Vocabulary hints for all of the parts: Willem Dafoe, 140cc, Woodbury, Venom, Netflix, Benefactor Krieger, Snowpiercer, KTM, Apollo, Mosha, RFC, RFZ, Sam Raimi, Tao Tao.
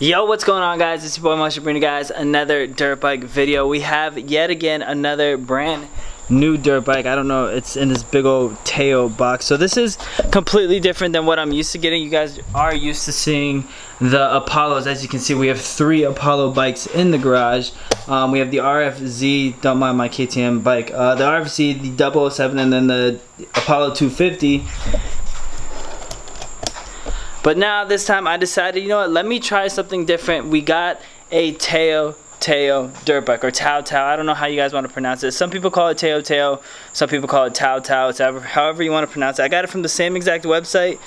Yo, what's going on, guys? It's your boy Mosha, bringing you guys another dirt bike video. We have yet again another brand new dirt bike. I don't know, it's in this big old Tao box. So this is completely different than what I'm used to getting. You guys are used to seeing the Apollos. As you can see, we have three Apollo bikes in the garage. We have the RFZ, don't mind my KTM bike, the RFC, the 007, and then the Apollo 250. But now this time I decided, you know what, let me try something different. We got a Tao dirt bike, or Tao Tao. I don't know how you guys want to pronounce it. Some people call it Tao Tao, some people call it Tao Tao. It's however you want to pronounce it. I got it from the same exact website.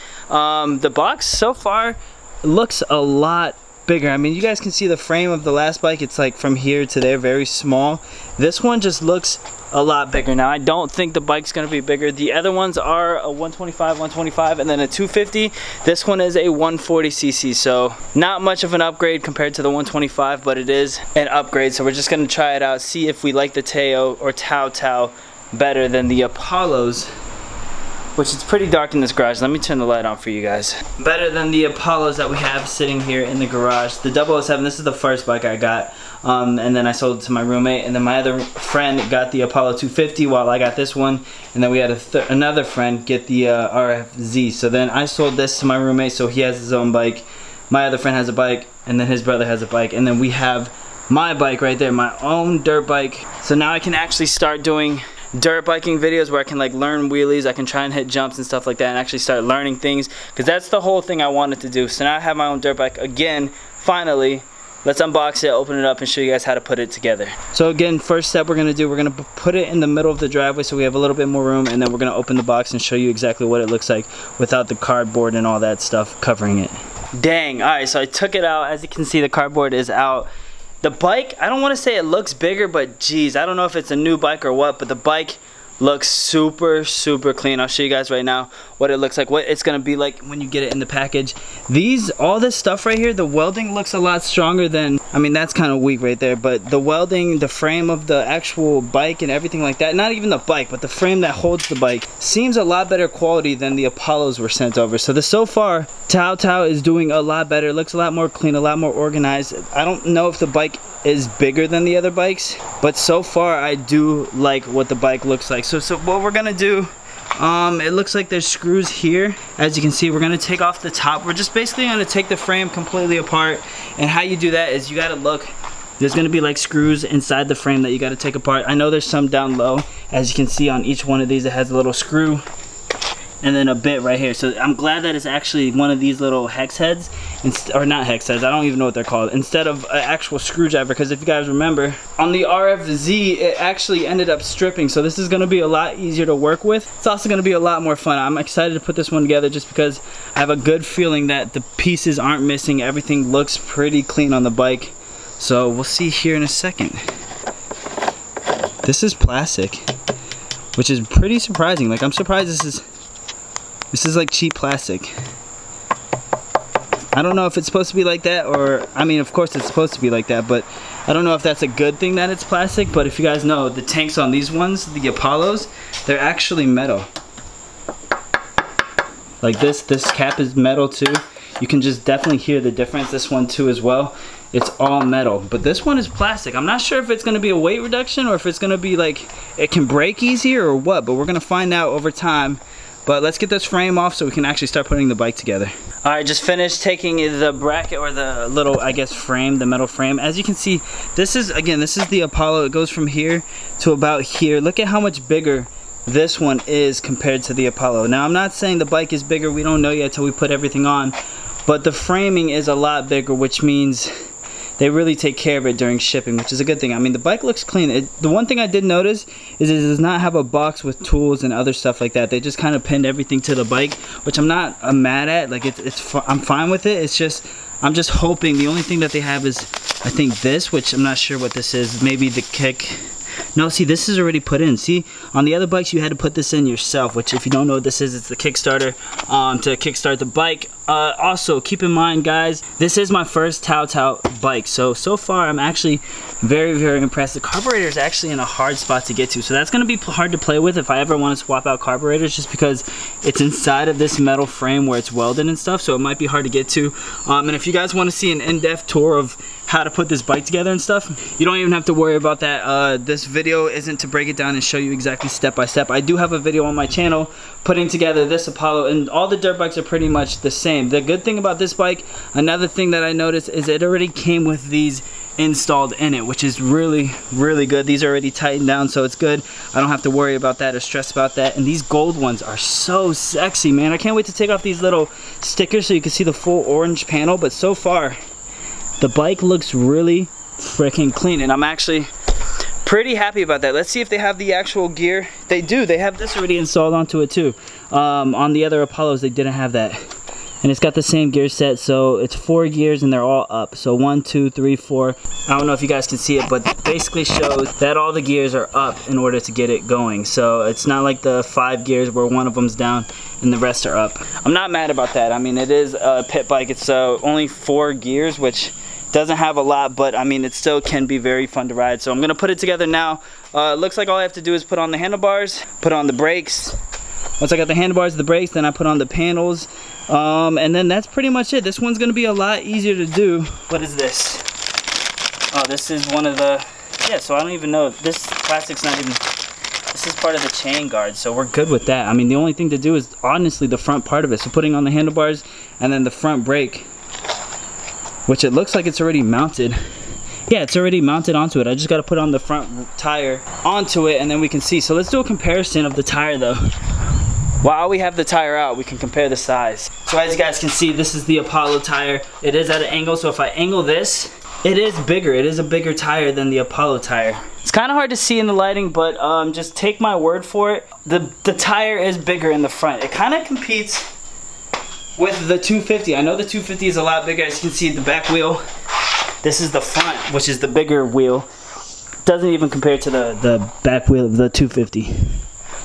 The box so far looks a lot bigger. I mean, you guys can see the frame of the last bike. It's like from here to there, very small. This one just looks a lot bigger. Now, I don't think the bike's gonna be bigger. The other ones are a 125, 125, and then a 250. This one is a 140cc, so not much of an upgrade compared to the 125, but it is an upgrade. So we're just gonna try it out, see if we like the Tao or Tao Tao better than the Apollos, which it's pretty dark in this garage. Let me turn the light on for you guys. Better than the Apollos that we have sitting here in the garage. The 007, this is the first bike I got, and then I sold it to my roommate, and then my other friend got the Apollo 250 while I got this one, and then we had another friend get the RFZ. So then I sold this to my roommate, so he has his own bike. My other friend has a bike, and then his brother has a bike, and then we have my bike right there, my own dirt bike. So now I can actually start doing dirt biking videos where I can like learn wheelies, I can try and hit jumps and stuff like that, and actually start learning things, because that's the whole thing I wanted to do. So now I have my own dirt bike again, finally. Let's unbox it, open it up, and show you guys how to put it together. So again, first step we're gonna put it in the middle of the driveway so we have a little bit more room, and then we're gonna open the box and show you exactly what it looks like without the cardboard and all that stuff covering it. Dang, alright, so I took it out. As you can see, the cardboard is out. The bike, I don't want to say it looks bigger, but geez, I don't know if it's a new bike or what, but the bike looks super, super clean. I'll show you guys right now what it looks like, what it's going to be like when you get it in the package. All this stuff right here, the welding looks a lot stronger than, I mean, that's kind of weak right there, but the welding, the frame of the actual bike and everything like that, not even the bike, but the frame that holds the bike, seems a lot better quality than the Apollos were sent over. So so far, Tao Tao is doing a lot better. It looks a lot more clean, a lot more organized. I don't know if the bike is bigger than the other bikes, but so far I do like what the bike looks like. So what we're gonna do, it looks like there's screws here. As you can see, we're gonna take off the top. We're just basically gonna take the frame completely apart, and how you do that is you gotta look. There's gonna be like screws inside the frame that you gotta take apart. I know there's some down low. As you can see on each one of these, it has a little screw and then a bit right here. So I'm glad that it's actually one of these little hex heads, or not hex heads, I don't even know what they're called, instead of an actual screwdriver, because if you guys remember, on the RFZ, it actually ended up stripping. So this is gonna be a lot easier to work with. It's also gonna be a lot more fun. I'm excited to put this one together just because I have a good feeling that the pieces aren't missing. Everything looks pretty clean on the bike. So we'll see here in a second. This is plastic, which is pretty surprising. Like, I'm surprised this is like cheap plastic. I don't know if it's supposed to be like that, or, I mean, of course it's supposed to be like that, but I don't know if that's a good thing that it's plastic. But if you guys know, the tanks on these ones, the Apollos, they're actually metal. Like this cap is metal too. You can just definitely hear the difference. This one too as well. It's all metal, but this one is plastic. I'm not sure if it's gonna be a weight reduction or if it's gonna be like, it can break easier or what, but we're gonna find out over time. But let's get this frame off so we can actually start putting the bike together. All right, just finished taking the bracket, or the little, I guess, frame, the metal frame. As you can see, this is the Apollo. It goes from here to about here. Look at how much bigger this one is compared to the Apollo. Now, I'm not saying the bike is bigger. We don't know yet till we put everything on, but the framing is a lot bigger, which means they really take care of it during shipping, which is a good thing. I mean, the bike looks clean. The one thing I did notice is it does not have a box with tools and other stuff like that. They just kind of pinned everything to the bike, which I'm not mad at. Like, I'm fine with it. It's just, I'm just hoping, the only thing that they have is, I think, this, which I'm not sure what this is. Maybe the kick. No, see, this is already put in. See, on the other bikes, you had to put this in yourself, which if you don't know what this is, it's the Kickstarter to kickstart the bike. Also, keep in mind, guys, this is my first Tao Tao bike. So far, I'm actually very impressed. The carburetor is actually in a hard spot to get to, so that's going to be hard to play with if I ever want to swap out carburetors, just because it's inside of this metal frame where it's welded and stuff, so it might be hard to get to. And if you guys want to see an in-depth tour of how to put this bike together and stuff, you don't even have to worry about that. This video isn't to break it down and show you exactly step by step. I do have a video on my channel putting together this Apollo, and all the dirt bikes are pretty much the same. The good thing about this bike, another thing that I noticed, is it already came with these installed in it, which is really good. These are already tightened down, so it's good. I don't have to worry about that or stress about that. And these gold ones are so sexy, man. I can't wait to take off these little stickers so you can see the full orange panel. But so far, the bike looks really freaking clean, and I'm actually pretty happy about that. Let's see if they have the actual gear. They do. They have this already installed onto it too. On the other Apollos, they didn't have that. And it's got the same gear set, so it's 4 gears and they're all up. So 1, 2, 3, 4. I don't know if you guys can see it, but it basically shows that all the gears are up in order to get it going. So it's not like the 5 gears where one of them's down and the rest are up. I'm not mad about that. I mean, it is a pit bike. It's only 4 gears, which doesn't have a lot, but I mean, it still can be very fun to ride. So I'm gonna put it together now. It looks like all I have to do is put on the handlebars, put on the brakes. Once I got the handlebars, the brakes, then I put on the panels, and then that's pretty much it. This one's gonna be a lot easier to do. What is this? Oh, this is one of the, yeah, so I don't even know. This plastic's not even, this is part of the chain guard, so we're good with that. I mean, the only thing to do is honestly the front part of it. So putting on the handlebars and then the front brake, which it looks like it's already mounted. Yeah, it's already mounted onto it. I just gotta put on the front tire onto it and then we can see. So let's do a comparison of the tire though. While we have the tire out, we can compare the size. So as you guys can see, this is the Apollo tire. It is at an angle, so if I angle this, it is bigger. It is a bigger tire than the Apollo tire. It's kind of hard to see in the lighting, but just take my word for it. The tire is bigger in the front. It kind of competes with the 250. I know the 250 is a lot bigger. As you can see, the back wheel. This is the front, which is the bigger wheel. Doesn't even compare to the back wheel of the 250.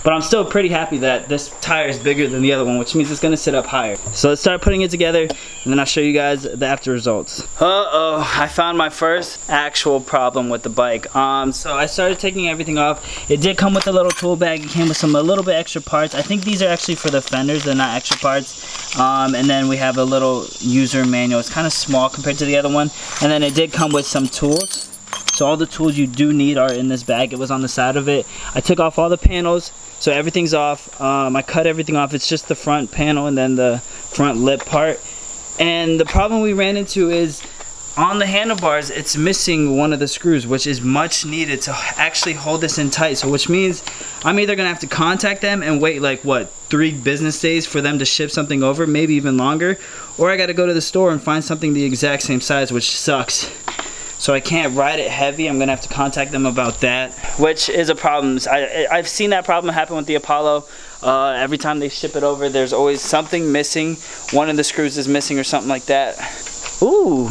But I'm still pretty happy that this tire is bigger than the other one, which means it's gonna sit up higher. So let's start putting it together, and then I'll show you guys the after results. Uh-oh, I found my first actual problem with the bike. So I started taking everything off. It did come with a little tool bag. It came with a little bit extra parts. I think these are actually for the fenders, they're not extra parts. And then we have a little user manual. It's kind of small compared to the other one. And then it did come with some tools. So all the tools you do need are in this bag. It was on the side of it. I took off all the panels, so everything's off. I cut everything off. It's just the front panel and then the front lip part. And the problem we ran into is on the handlebars, it's missing one of the screws, which is much needed to actually hold this in tight. So which means I'm either gonna have to contact them and wait like what, 3 business days for them to ship something over, maybe even longer, or I gotta go to the store and find something the exact same size, which sucks. So I can't ride it heavy. I'm gonna have to contact them about that, which is a problem. I've seen that problem happen with the Apollo. Every time they ship it over, there's always something missing. One of the screws is missing or something like that. Ooh,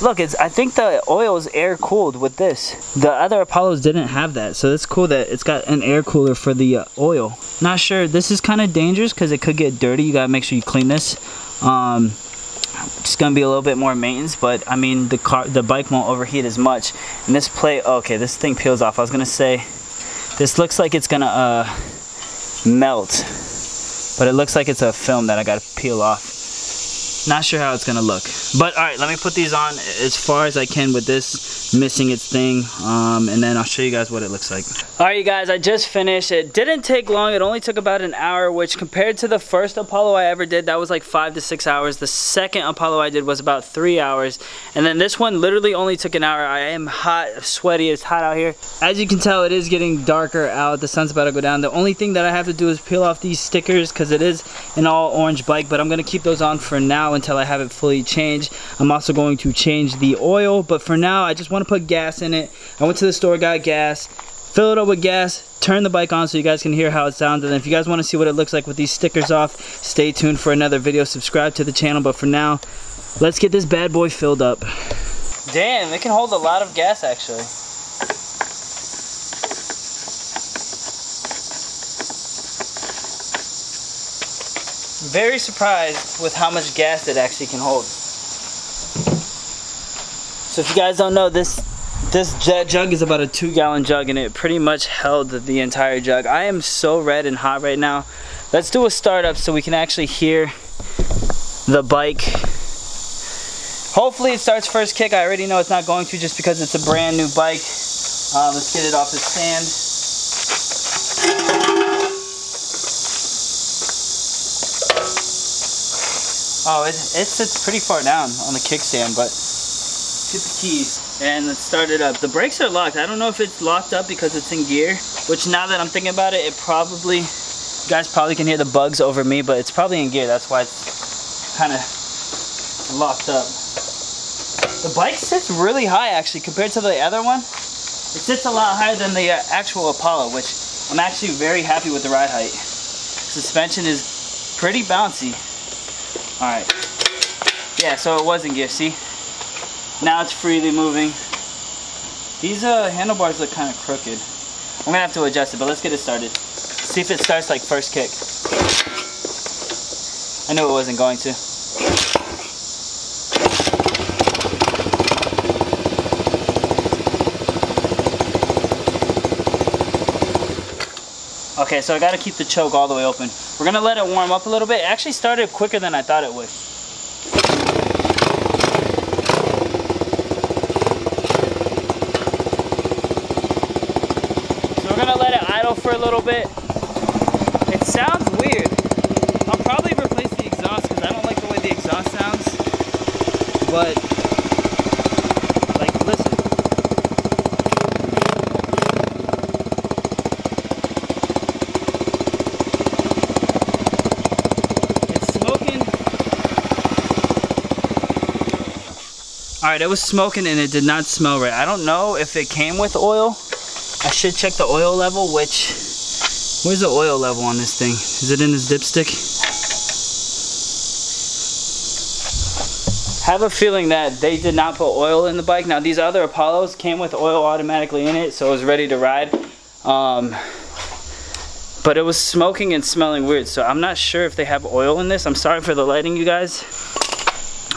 look, I think the oil is air cooled with this. The other Apollos didn't have that, so it's cool that it's got an air cooler for the oil. Not sure, this is kind of dangerous because it could get dirty. You gotta make sure you clean this. It's gonna be a little bit more maintenance, but I mean the bike won't overheat as much. And this plate, okay, this thing peels off. I was gonna say, this looks like it's gonna melt, but it looks like it's a film that I gotta peel off. Not sure how it's gonna look, but all right, let me put these on as far as I can with this missing its thing, and then I'll show you guys what it looks like. All right, you guys, I just finished. It didn't take long. It only took about an hour, which compared to the first Apollo I ever did, that was like 5 to 6 hours. The second Apollo I did was about 3 hours, and then this one literally only took an hour. I am hot, sweaty. It's hot out here. As you can tell, it is getting darker out. The sun's about to go down. The only thing that I have to do is peel off these stickers because it is an all orange bike, but I'm gonna keep those on for now until I have it fully changed. I'm also going to change the oil, but for now I just want to put gas in it. I went to the store, got gas, fill it up with gas, turn the bike on so you guys can hear how it sounds. And if you guys want to see what it looks like with these stickers off, stay tuned for another video. Subscribe to the channel, but for now let's get this bad boy filled up. Damn, it can hold a lot of gas actually. very surprised with how much gas it actually can hold. So if you guys don't know, this jug is about a 2-gallon jug, and it pretty much held the entire jug. I am so red and hot right now. Let's do a startup so we can actually hear the bike. Hopefully it starts first kick. I already know it's not going to just because it's a brand new bike. Let's get it off the stand. Oh, it sits pretty far down on the kickstand, but let's get the keys and let's start it up. The brakes are locked. I don't know if it's locked up because it's in gear, which now that I'm thinking about it, it probably, you guys probably can hear the bugs over me, but it's probably in gear. That's why it's kind of locked up. The bike sits really high actually compared to the other one. It sits a lot higher than the actual Apollo, which I'm actually very happy with the ride height. Suspension is pretty bouncy. Alright, yeah, so it was in gear, see? Now it's freely moving. These handlebars look kind of crooked. I'm going to have to adjust it, but let's get it started. See if it starts like first kick. I knew it wasn't going to. Okay, so I gotta keep the choke all the way open. We're gonna let it warm up a little bit. It actually started quicker than I thought it would. So we're gonna let it idle for a little bit. It sounds weird. I'll probably replace the exhaust because I don't like the way the exhaust sounds. But, like, listen. Alright, it was smoking and it did not smell right. I don't know if it came with oil. I should check the oil level, which... Where's the oil level on this thing? Is it in this dipstick? I have a feeling that they did not put oil in the bike. Now, these other Apollos came with oil automatically in it, so it was ready to ride. But it was smoking and smelling weird, so I'm not sure if they have oil in this. I'm sorry for the lighting, you guys.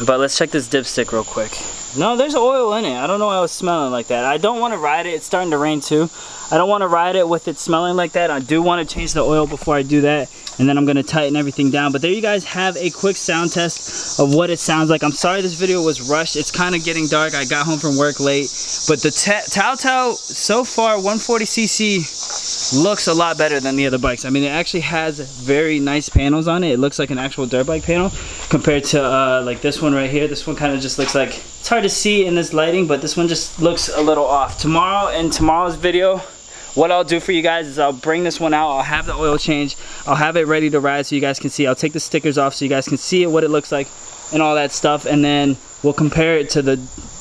But let's check this dipstick real quick. No, there's oil in it. I don't know why I was smelling like that. I don't want to ride it. It's starting to rain too. I don't want to ride it with it smelling like that. I do want to change the oil before I do that. And then I'm going to tighten everything down. But there you guys have a quick sound test of what it sounds like. I'm sorry this video was rushed. It's kind of getting dark. I got home from work late. But the Tao Tao, so far, 140cc looks a lot better than the other bikes. I mean, it actually has very nice panels on it. It looks like an actual dirt bike panel compared to like this one right here. This one kind of just looks like... It's hard to see in this lighting, but this one just looks a little off. Tomorrow, in tomorrow's video, what I'll do for you guys is I'll bring this one out. I'll have the oil change. I'll have it ready to ride so you guys can see. I'll take the stickers off so you guys can see what it looks like and all that stuff. And then we'll compare it to the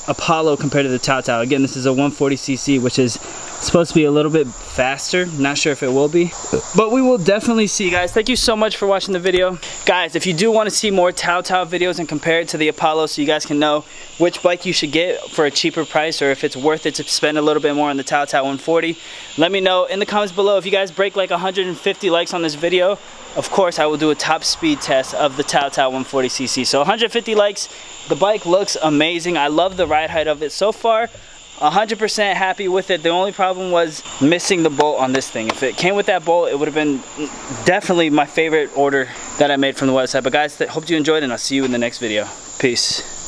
Apollo compared to the Tao Tao. Again, this is a 140cc, which is supposed to be a little bit faster. Not sure if it will be, but we will definitely see. You guys, thank you so much for watching the video. Guys, if you do want to see more Tao Tao videos and compare it to the Apollo so you guys can know which bike you should get for a cheaper price, or if it's worth it to spend a little bit more on the Tao Tao 140, let me know in the comments below. If you guys break like 150 likes on this video, of course I will do a top speed test of the Tao Tao 140cc. So 150 likes. The bike looks amazing. I love the ride height of it so far. 100% happy with it. The only problem was missing the bolt on this thing. If it came with that bolt, it would have been definitely my favorite order that I made from the website. But guys, hope you enjoyed, and I'll see you in the next video. Peace.